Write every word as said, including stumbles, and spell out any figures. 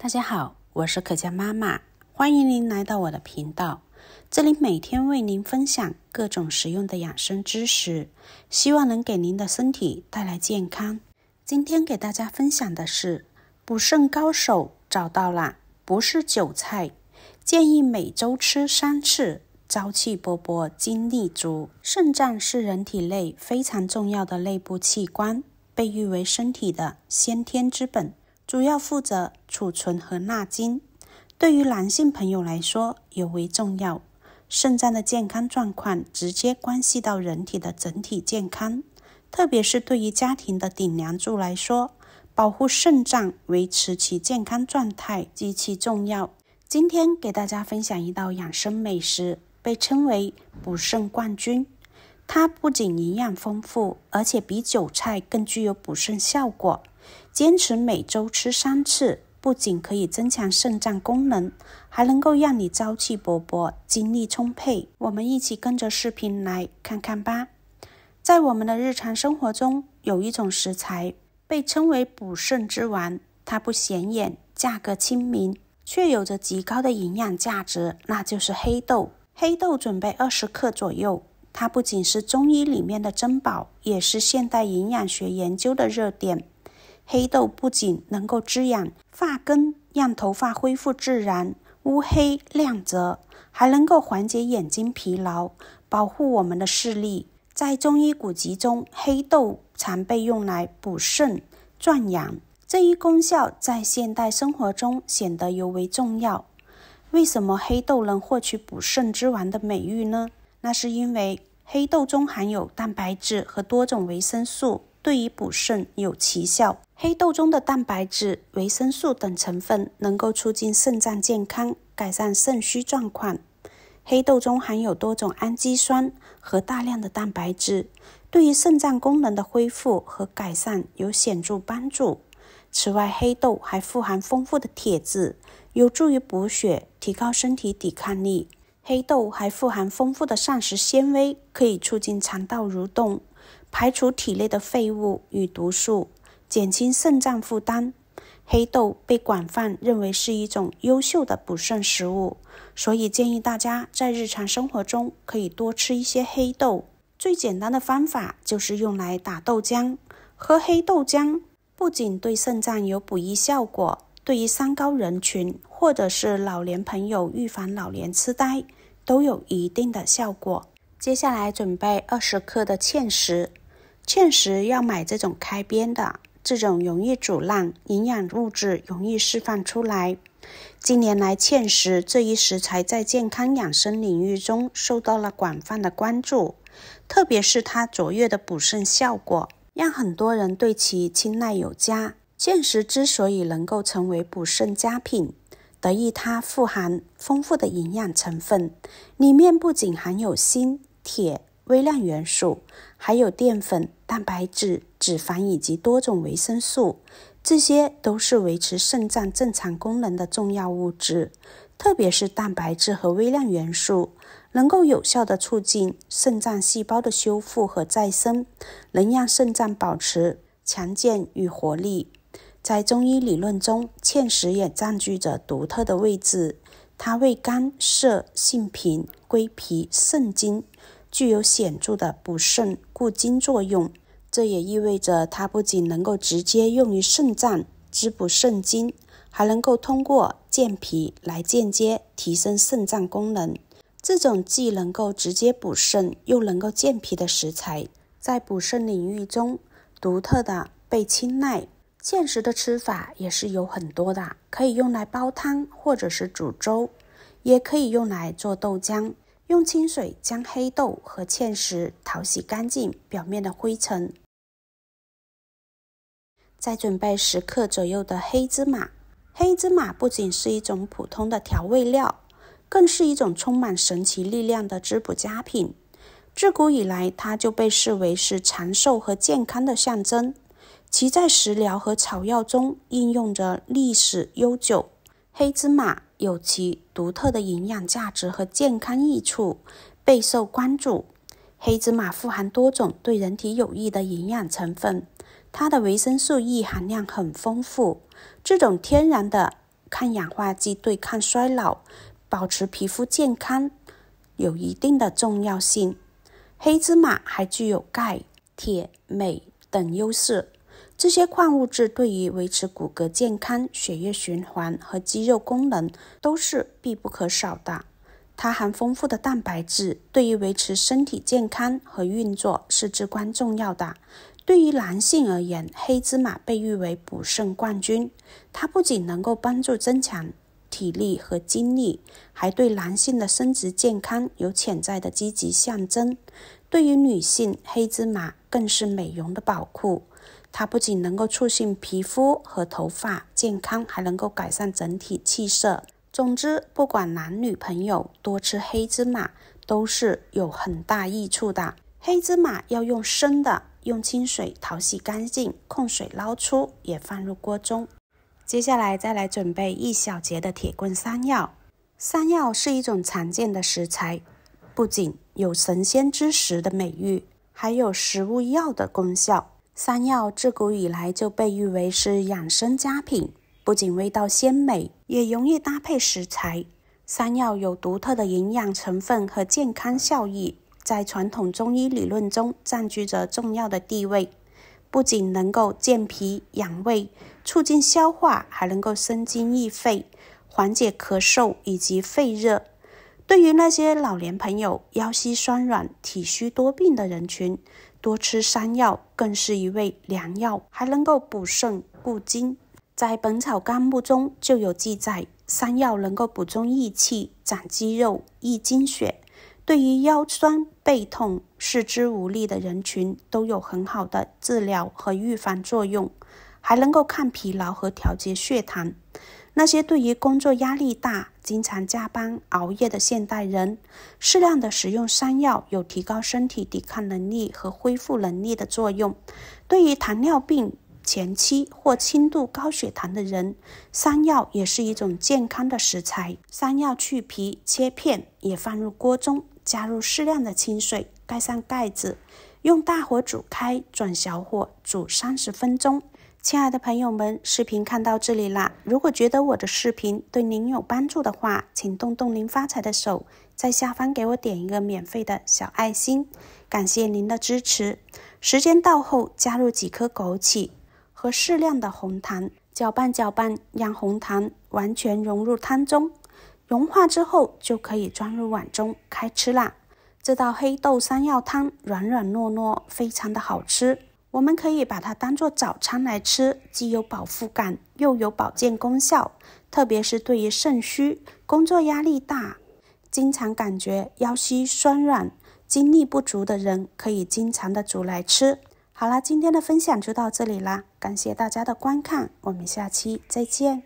大家好，我是可嘉妈妈，欢迎您来到我的频道，这里每天为您分享各种实用的养生知识，希望能给您的身体带来健康。今天给大家分享的是补肾高手找到啦，不是韭菜，建议每周吃三次。朝气勃勃，精力足。肾脏是人体内非常重要的内部器官，被誉为身体的先天之本，主要负责储存和纳精。对于男性朋友来说尤为重要。肾脏的健康状况直接关系到人体的整体健康，特别是对于家庭的顶梁柱来说，保护肾脏，维持其健康状态极其重要。今天给大家分享一道养生美食，被称为补肾冠军。它不仅营养丰富，而且比韭菜更具有补肾效果。坚持每周吃三次，不仅可以增强肾脏功能，还能够让你朝气勃勃，精力充沛。我们一起跟着视频来看看吧。在我们的日常生活中，有一种食材被称为补肾之王，它不显眼，价格亲民，却有着极高的营养价值，那就是黑豆。黑豆准备二十克左右，它不仅是中医里面的珍宝，也是现代营养学研究的热点。黑豆不仅能够滋养发根，让头发恢复自然、乌黑亮泽，还能够缓解眼睛疲劳，保护我们的视力。在中医古籍中，黑豆常被用来补肾、壮阳，这一功效在现代生活中显得尤为重要。为什么黑豆能获取补肾之王的美誉呢？那是因为黑豆中含有蛋白质和多种维生素，对于补肾有奇效。黑豆中的蛋白质、维生素等成分能够促进肾脏健康，改善肾虚状况。黑豆中含有多种氨基酸和大量的蛋白质，对于肾脏功能的恢复和改善有显著帮助。此外，黑豆还富含丰富的铁质，有助于补血，提高身体抵抗力。黑豆还富含丰富的膳食纤维，可以促进肠道蠕动，排除体内的废物与毒素，减轻肾脏负担。黑豆被广泛认为是一种优秀的补肾食物，所以建议大家在日常生活中可以多吃一些黑豆。最简单的方法就是用来打豆浆，喝黑豆浆不仅对肾脏有补益效果，对于三高人群或者是老年朋友预防老年痴呆都有一定的效果。接下来准备二十克的芡实，芡实要买这种开边的，这种容易煮烂，营养物质容易释放出来。近年来，芡实这一食材在健康养生领域中受到了广泛的关注，特别是它卓越的补肾效果，让很多人对其青睐有加。芡实之所以能够成为补肾佳品，得益它富含丰富的营养成分，里面不仅含有锌、铁、微量元素，还有淀粉、蛋白质、脂肪以及多种维生素，这些都是维持肾脏正常功能的重要物质，特别是蛋白质和微量元素，能够有效地促进肾脏细胞的修复和再生，能让肾脏保持强健与活力。在中医理论中，芡实也占据着独特的位置，它为肝、肾、性平、归脾、肾经具有显著的补肾固精作用。这也意味着它不仅能够直接用于肾脏滋补肾精，还能够通过健脾来间接提升肾脏功能。这种既能够直接补肾又能够健脾的食材，在补肾领域中独特的被青睐。芡实的吃法也是有很多的，可以用来煲汤或者是煮粥，也可以用来做豆浆。用清水将黑豆和芡实淘洗干净表面的灰尘，再准备十克左右的黑芝麻。黑芝麻不仅是一种普通的调味料，更是一种充满神奇力量的滋补佳品。自古以来，它就被视为是长寿和健康的象征，其在食疗和草药中应用着历史悠久。黑芝麻有其独特的营养价值和健康益处，备受关注。黑芝麻富含多种对人体有益的营养成分，它的维生素 E 含量很丰富，这种天然的抗氧化剂对抗衰老、保持皮肤健康有一定的重要性。黑芝麻还具有钙、铁、镁等优势，这些矿物质对于维持骨骼健康、血液循环和肌肉功能都是必不可少的。它含丰富的蛋白质，对于维持身体健康和运作是至关重要的。对于男性而言，黑芝麻被誉为补肾冠军。它不仅能够帮助增强体力和精力，还对男性的生殖健康有潜在的积极象征。对于女性，黑芝麻更是美容的宝库。它不仅能够促进皮肤和头发健康，还能够改善整体气色。总之，不管男女朋友，多吃黑芝麻都是有很大益处的。黑芝麻要用生的，用清水淘洗干净，控水捞出，也放入锅中。接下来再来准备一小节的铁棍山药。山药是一种常见的食材，不仅有神仙之食的美誉，还有食物药的功效。山药自古以来就被誉为是养生佳品，不仅味道鲜美，也容易搭配食材。山药有独特的营养成分和健康效益，在传统中医理论中占据着重要的地位，不仅能够健脾养胃、促进消化，还能够生津益肺、缓解咳嗽以及肺热。对于那些老年朋友、腰膝酸软、体虚多病的人群，多吃山药更是一味良药，还能够补肾固精。在《本草纲目》中就有记载，山药能够补充益气、长肌肉、益精血。对于腰酸背痛、四肢无力的人群都有很好的治疗和预防作用，还能够抗疲劳和调节血糖。那些对于工作压力大、经常加班熬夜的现代人，适量的食用山药有提高身体抵抗能力和恢复能力的作用。对于糖尿病前期或轻度高血糖的人，山药也是一种健康的食材。山药去皮切片，也放入锅中，加入适量的清水，盖上盖子，用大火煮开，转小火煮三十分钟。亲爱的朋友们，视频看到这里啦，如果觉得我的视频对您有帮助的话，请动动您发财的手，在下方给我点一个免费的小爱心，感谢您的支持。时间到后，加入几颗枸杞和适量的红糖，搅拌搅拌，让红糖完全融入汤中。融化之后就可以装入碗中开吃啦！这道黑豆山药汤软软糯糯，非常的好吃。我们可以把它当做早餐来吃，既有饱腹感，又有保健功效，特别是对于肾虚、工作压力大、经常感觉腰膝酸软、精力不足的人，可以经常的煮来吃。好啦，今天的分享就到这里啦，感谢大家的观看，我们下期再见。